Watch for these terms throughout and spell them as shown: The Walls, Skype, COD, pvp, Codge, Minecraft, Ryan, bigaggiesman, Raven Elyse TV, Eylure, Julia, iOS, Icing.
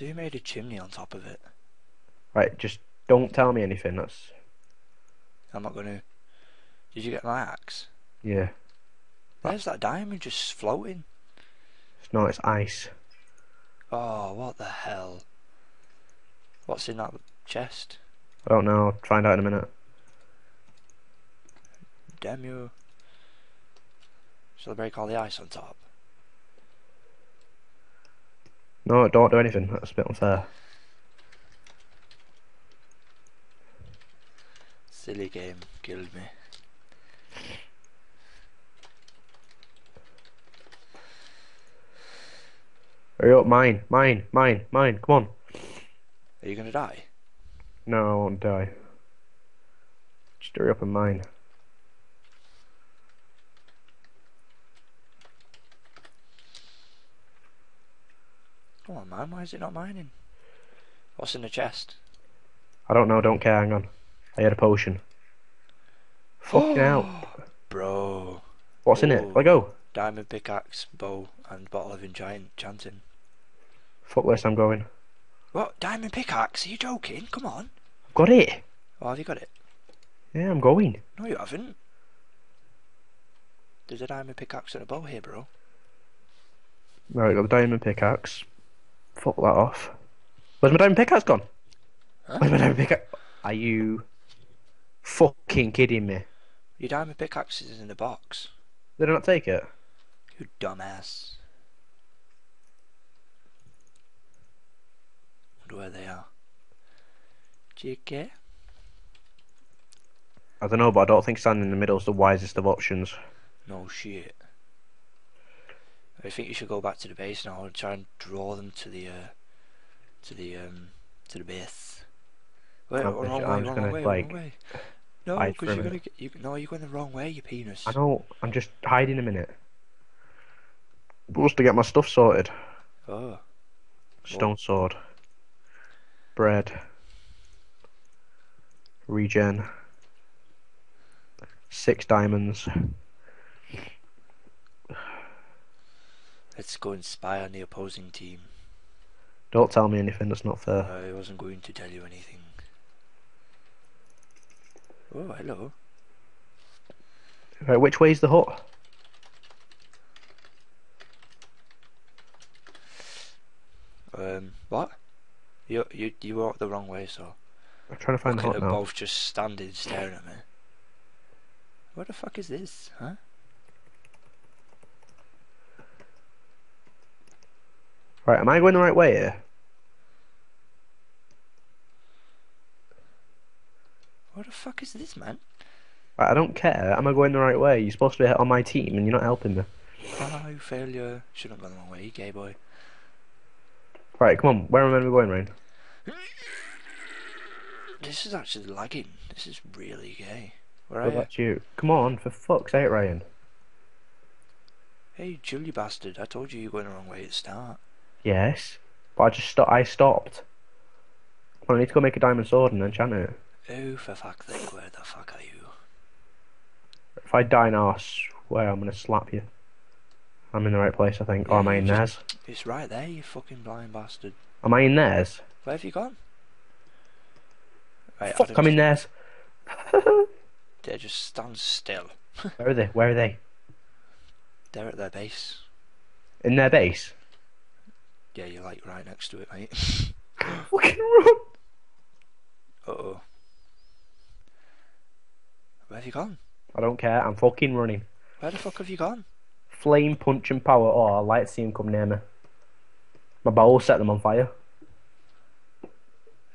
So you made a chimney on top of it? Right, just don't tell me anything, that's... I'm not going to... Did you get my axe? Yeah. Where's that diamond just floating? No, it's ice. Oh, what the hell? What's in that chest? I don't know, I'll find out in a minute. Damn you. Shall I break all the ice on top? No, don't do anything, that's a bit unfair. Silly game, killed me. Hurry up, mine, come on. Are you gonna die? No, I won't die. Just hurry up and mine. Come on, man, why is it not mining? What's in the chest? I don't know, don't care, hang on. I had a potion. Fucking hell. Bro. What's in it? Let go. Diamond pickaxe, bow, and bottle of enchanting. Fuck this, I'm going. What? Diamond pickaxe? Are you joking? Come on. I've got it. Oh, have you got it? Yeah, I'm going. No, you haven't. There's a diamond pickaxe and a bow here, bro. Right, got the diamond pickaxe. Fuck that off. Where's my diamond pickaxe gone? Huh? Where's my diamond pickaxe? Are you fucking kidding me? Your diamond pickaxe is in the box. Did I not take it? You dumbass. I wonder where they are. JK? I don't know, but I don't think standing in the middle is the wisest of options. No shit. I think you should go back to the base now and try and draw them to the base. Wait, wrong way. No, because you're gonna get, you're going the wrong way, you penis. I know. I'm just hiding a minute. Supposed to get my stuff sorted. Oh. Stone sword. Bread. Regen. 6 diamonds. Let's go and spy on the opposing team. Don't tell me anything, that's not fair. I wasn't going to tell you anything. Oh, hello. Right, which way's the hut? What? You walked the wrong way, so... I'm trying to find the hut now. Both just standing staring at me. What the fuck is this, huh? Right, am I going the right way here? What the fuck is this, man? Right, I don't care. Am I going the right way? You're supposed to be on my team and you're not helping me. Oh, you failure. Should have gone the wrong way, you gay boy. Right, come on. Where am I going, Ryan? This is actually lagging. This is really gay. Where are you? That's you. Come on, for fuck's sake, Ryan. Hey, Julia bastard. I told you you were going the wrong way at the start. Yes, but I stopped. Well, I need to go make a diamond sword and enchant it. Oh, for fuck's sake, where the fuck are you? If I die now, I swear I'm gonna slap you. I'm in the right place, I think. Yeah, oh, am I in theirs? It's right there, you fucking blind bastard. Am I in theirs? Where have you gone? Right, fuck, I'm in theirs. They just stand still. Where are they? Where are they? They're at their base. In their base? Yeah, you're like right next to it, mate. Fucking run! Uh-oh. Where have you gone? I don't care, I'm fucking running. Where the fuck have you gone? Flame, punch and power. Oh, I'd like to see him come near me. My bow set them on fire.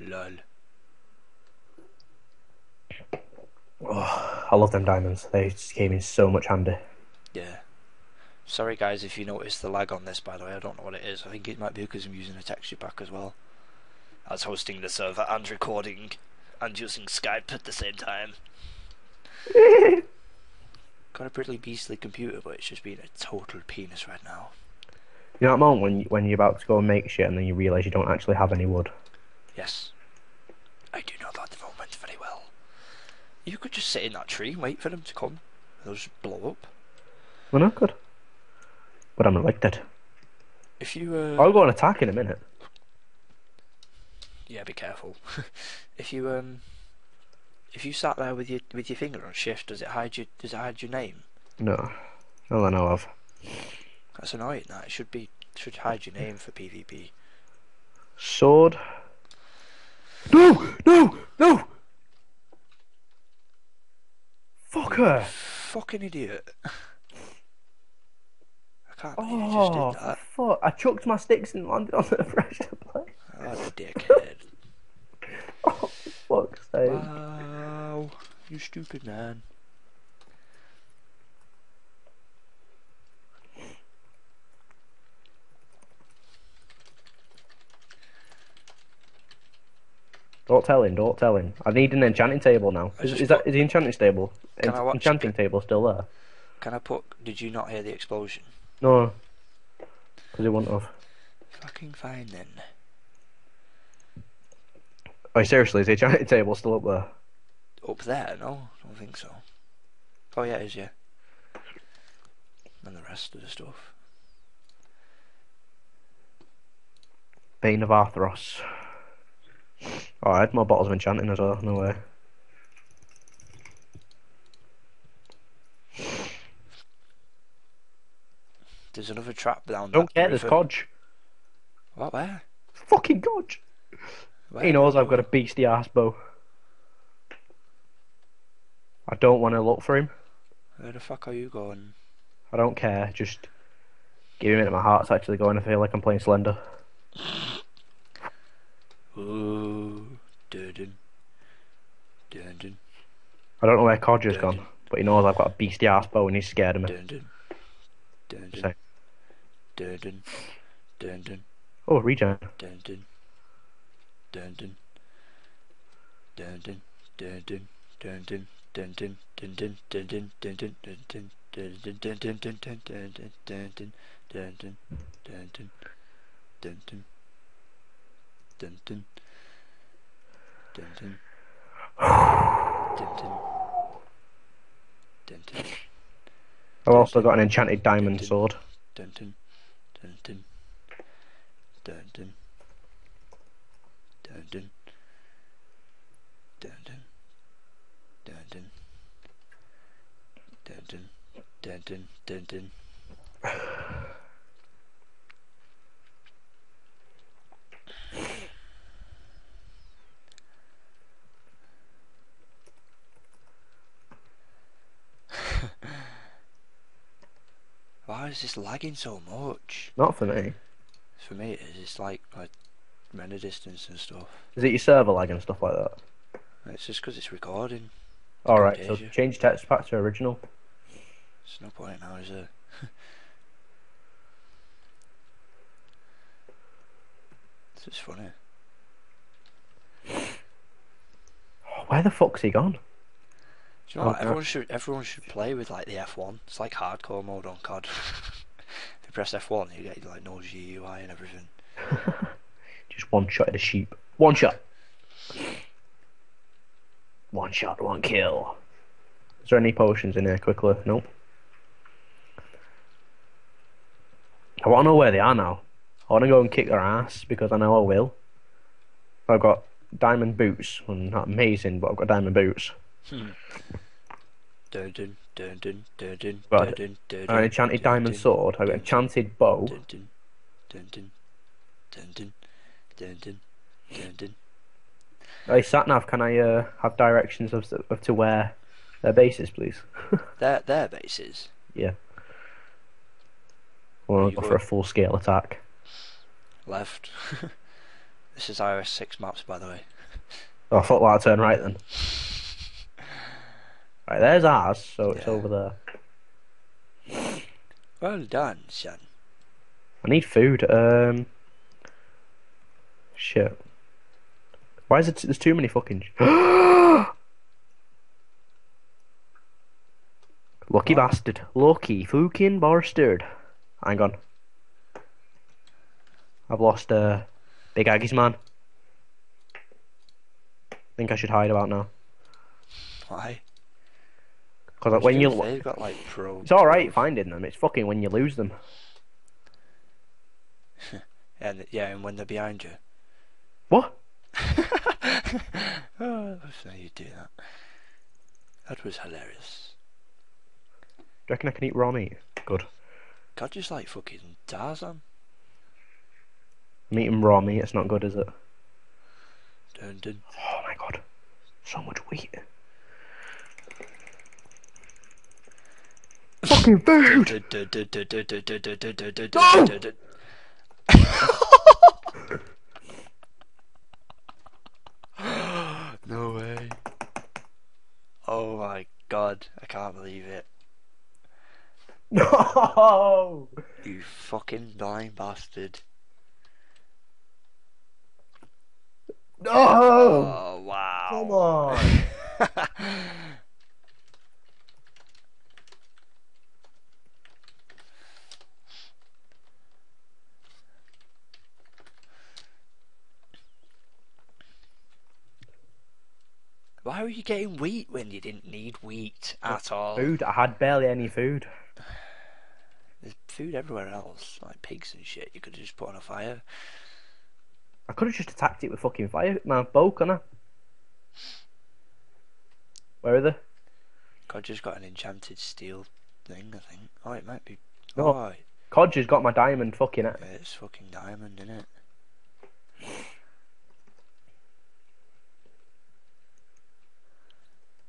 Lol. Oh, I love them diamonds. They just came in so much handy. Yeah. Sorry guys if you notice the lag on this, by the way, I don't know what it is. I think it might be because I'm using a texture pack as well. I was hosting the server and recording and using Skype at the same time. Got a pretty beastly computer, but it's just being a total penis right now. You know that moment when you're about to go and make shit and then you realise you don't actually have any wood? Yes. I do know that moment very well. You could just sit in that tree and wait for them to come. They'll just blow up. Well, no, good. But I'm elected. If you, I'll go and attack in a minute. yeah, be careful. If you sat there with your finger on shift, does it hide your name? No, not that I know of. That's annoying. That it should be hide your name for PvP. Sword. No, no, no. Fucker. Fucking idiot. I can't believe you just did that. Fuck. I chucked my sticks and landed on the pressure plate. Oh, dickhead. Oh, for fuck's sake. Wow. You stupid man. Don't tell him, don't tell him. I need an enchanting table now. Is the enchanting table still there? Can I put, did you not hear the explosion? No. Because it wouldn't have. Fucking fine then. Oh seriously, is the enchanting table still up there? Up there? No, I don't think so. Oh yeah, it is, yeah. And the rest of the stuff. Bane of Arthros. Oh, I had more bottles of enchanting as well, no way. There's another trap down there. Don't care, there's Codge. What, where? Fucking Codge! Where? He knows I've got a beastie ass bow. I don't want to look for him. Where the fuck are you going? I don't care, just give him it. My heart's actually going, I feel like I'm playing Slender. Ooh, dun dun. I don't know where Codge has gone, but he knows I've got a beastie ass bow and he's scared of me. Dun dun. Oh, regen. Dun dun. Dun dun. Dun dun. Dun dun. Dun dun. I've also got an enchanted diamond sword. Dun dun. Dun dun. Dun dun. Dun dun. Dun dun. Dun dun. Dun dun. Dun dun. Dun dun. Why is this lagging so much? Not for me. For me it is, it's like my render distance and stuff. Is it your server lag and stuff like that? It's just because it's recording. Alright, so change text back to original. There's no point now, is there? It's just funny. Where the fuck's he gone? Do you know what? Everyone should play with like the F1. It's like hardcore mode on COD. If you press F1, you get like no GUI and everything. Just one shot at a sheep. One shot. One shot, one kill. Is there any potions in here? Quickly, nope. I want to know where they are now. I want to go and kick their ass because I know I will. I've got diamond boots. Well, not amazing, but I've got diamond boots. An enchanted diamond sword. I've got an enchanted bow. Hey Satnav, can I have directions of to where their base is, please? Their bases. Yeah. I want to go for a full scale attack. Left. This is iOS 6 maps, by the way. Oh, I thought I'd turn right then. Right, there's ours, so it's over there. Well done, son. I need food. Shit. Why is it? There's too many fucking. Lucky bastard. Lucky fucking bastard. Hang on. I've lost Big Aggie's man. I think I should hide about now. Why? Because like, when you got like probes, it's all right finding them. It's fucking when you lose them. And yeah, and when they're behind you. What? Oh, I was saying you'd do that. That was hilarious. Do you reckon I can eat raw meat? Good. Codge is like fucking Tarzan. I'm eating raw meat, it's not good, is it? Dun, dun. Oh my god. So much wheat. Fucking food! No way. Oh my god, I can't believe it. No! You fucking blind bastard. No! Oh, wow. Come on! Why were you getting wheat when you didn't need wheat at all? Food. I had barely any food. There's food everywhere else, like pigs and shit. You could have just put on a fire. I could have just attacked it with fucking fire, my bow, couldn't I? Where are they? Codge has got an enchanted steel thing, I think. Oh, it might be. No. Oh, Codge has got my diamond fucking it. Yeah, it's fucking diamond, innit?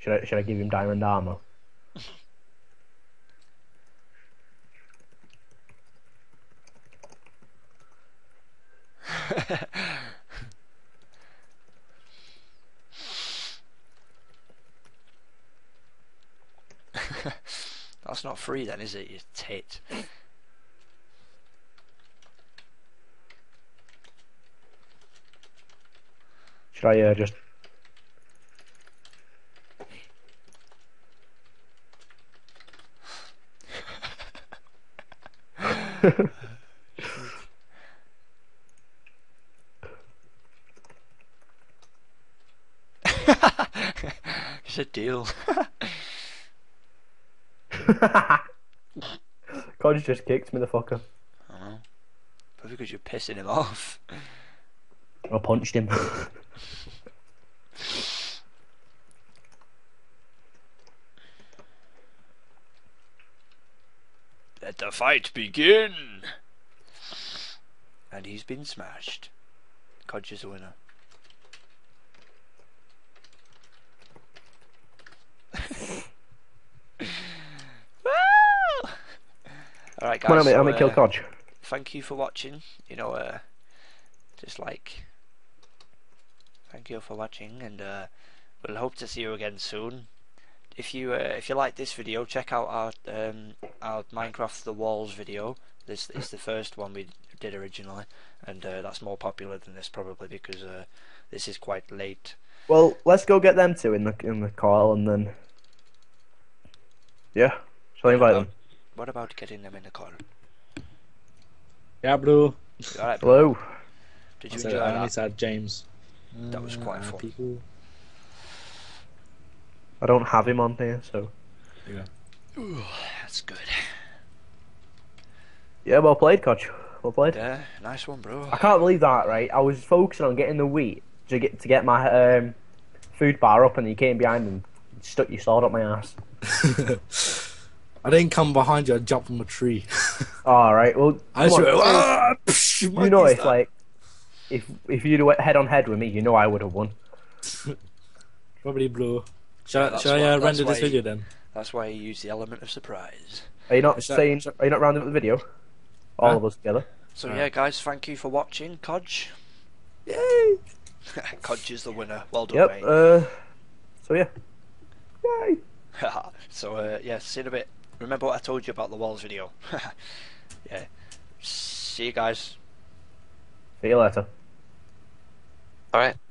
Should I give him diamond armor? That's not free then, is it, you tit? Should I just... It's a deal. Codge just kicked me, the fucker. I know. Probably because you're pissing him off. I punched him. Let the fight begin! And he's been smashed. Codge is the winner. Alright guys, so, kill Codge. Thank you for watching, thank you for watching, and we'll hope to see you again soon. If you like this video, check out our Minecraft The Walls video. This is the first one we did originally, and that's more popular than this probably because this is quite late. Well, let's go get them two in the call, and then yeah, shall I invite them? What about getting them in the call? Yeah, bro. Alright, bro. Hello. Did you enjoy that? It's James. That was quite fun. People. I don't have him on here, so... Yeah. Ooh, that's good. Yeah, well played, Codge. Well played. Yeah, nice one, bro. I can't believe that, right? I was focusing on getting the wheat to get my food bar up, and you came behind and stuck your sword up my ass. I didn't come behind you, I jumped from a tree. Alright, well... I just went, ah, psh, you know, if, like... If you'd went head-on-head with me, you know I would have won. Probably, bro. Shall I render this video then? That's why you use the element of surprise. Are you not rounding up the video? All of us together. So yeah, guys, thank you for watching, Codge. Yay! Codge is the winner. Well done, mate. So yeah. Yay! So yeah, see you in a bit. Remember what I told you about the walls video. Yeah. See you guys. See you later. All right.